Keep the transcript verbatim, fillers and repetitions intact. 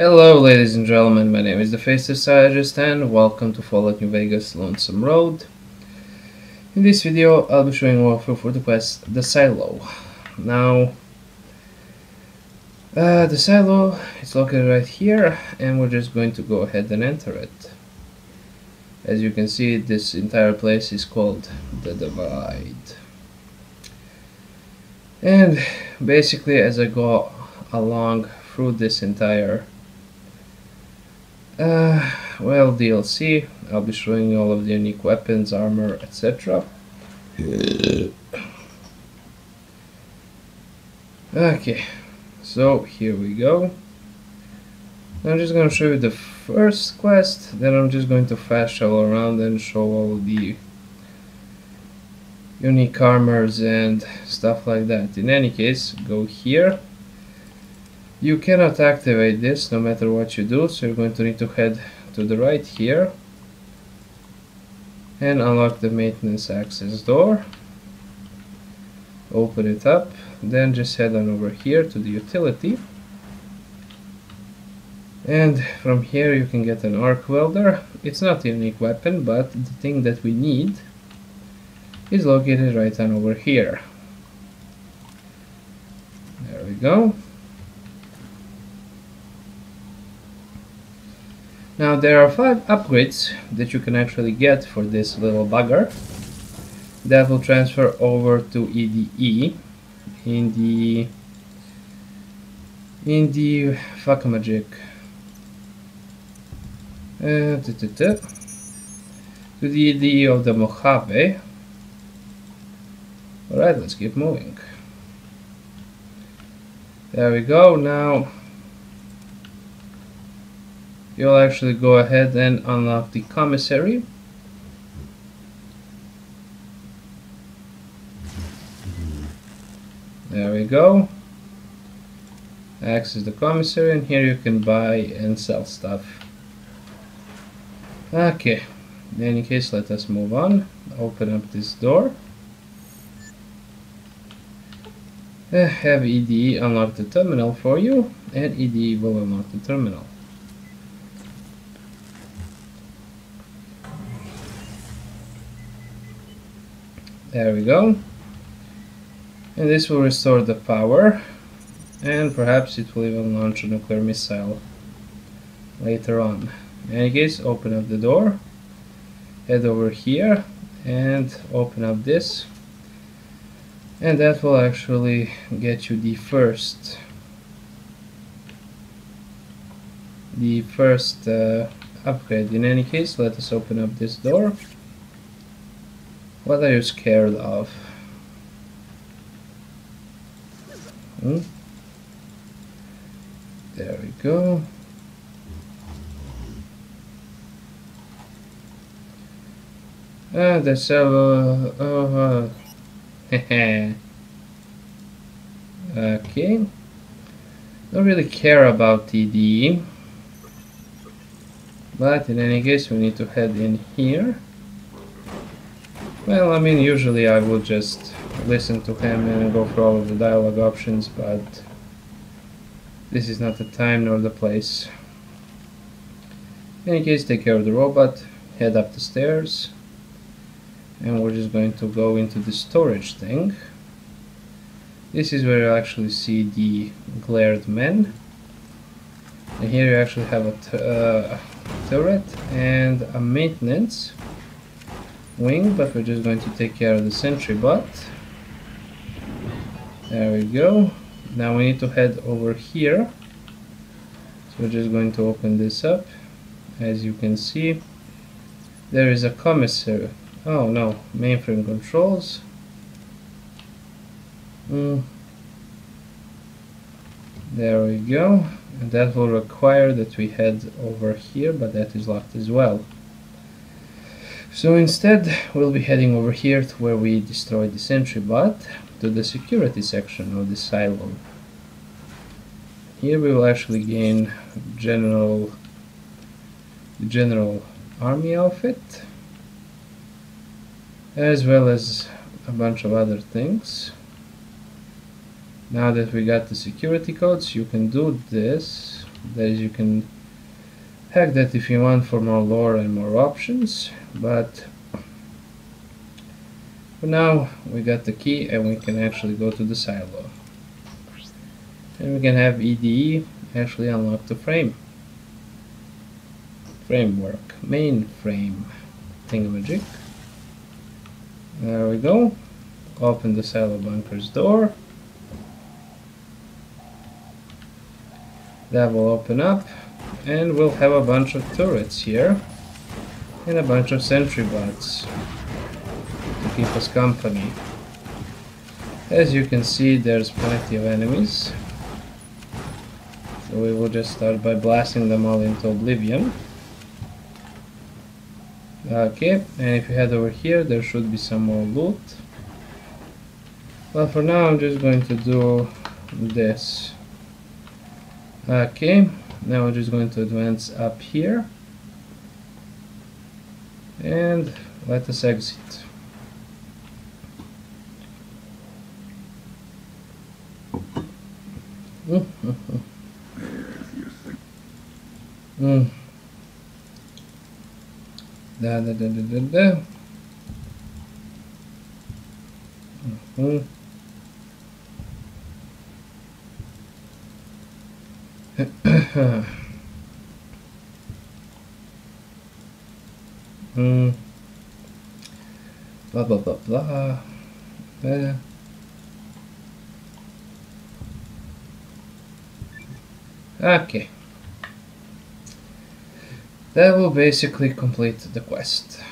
Hello ladies and gentlemen, my name is The Faceless Strategist and welcome to Fallout New Vegas Lonesome Road. In this video I'll be showing a walkthrough for the quest The Silo. Now, uh, The Silo is located right here and we're just going to go ahead and enter it. As you can see, this entire place is called the Divide. And basically as I go along through this entire Uh, well, D L C, I'll be showing you all of the unique weapons, armor, et cetera. Okay, so here we go. I'm just going to show you the first quest, then I'm just going to fast travel around and show all the unique armors and stuff like that. In any case, go here. You cannot activate this no matter what you do, so you're going to need to head to the right here and unlock the maintenance access door, open it up, then just head on over here to the utility, and from here you can get an arc welder. It's not a unique weapon, but the thing that we need is located right on over here. There we go. Now there are five upgrades that you can actually get for this little bugger that will transfer over to E D E in the in the fuckamagic uh, t -t -t to the E D E of the Mojave. Alright, let's keep moving. There we go. Now you'll actually go ahead and unlock the commissary. There we go. Access the commissary, and here you can buy and sell stuff. Okay, in any case, let us move on. Open up this door. Have E D E unlock the terminal for you, and E D E will unlock the terminal. There we go, and this will restore the power, and perhaps it will even launch a nuclear missile later on. In any case, open up the door, head over here and open up this, and that will actually get you the first the first uh, upgrade. In any case, let us open up this door. What are you scared of? Hmm? There we go. Ah, the servo. Oh, hehe. Okay. Don't really care about T D E, but in any case, we need to head in here. Well, I mean, usually I would just listen to him and go through all of the dialogue options, but this is not the time nor the place. In any case, take care of the robot, head up the stairs, and we're just going to go into the storage thing. This is where you actually see the glared men. And here you actually have a t uh, turret and a maintenance wing, but we're just going to take care of the sentry bot. There we go. Now we need to head over here, so we're just going to open this up. As you can see, there is a commissary. Oh no, mainframe controls. mm. There we go, and that will require that we head over here, but that is locked as well. So instead, we'll be heading over here to where we destroyed the sentry bot, to the security section of the silo. Here we will actually gain general, the general army outfit, as well as a bunch of other things. Now that we got the security codes, you can do this. That is, you can hack that if you want for more lore and more options, but for now we got the key and we can actually go to the silo. And we can have E D E actually unlock the frame. Framework, main frame thingamajig. There we go. Open the silo bunker's door. That will open up, and we'll have a bunch of turrets here and a bunch of sentry bots to keep us company. As you can see, there's plenty of enemies, so we will just start by blasting them all into oblivion. Okay, and if you head over here, there should be some more loot, but for now I'm just going to do this. Okay, now we're just going to advance up here and let us exit. mm. da, da, da, da, da, da. Mm-hmm. mm. Blah blah blah blah. Uh. Okay, that will basically complete the quest.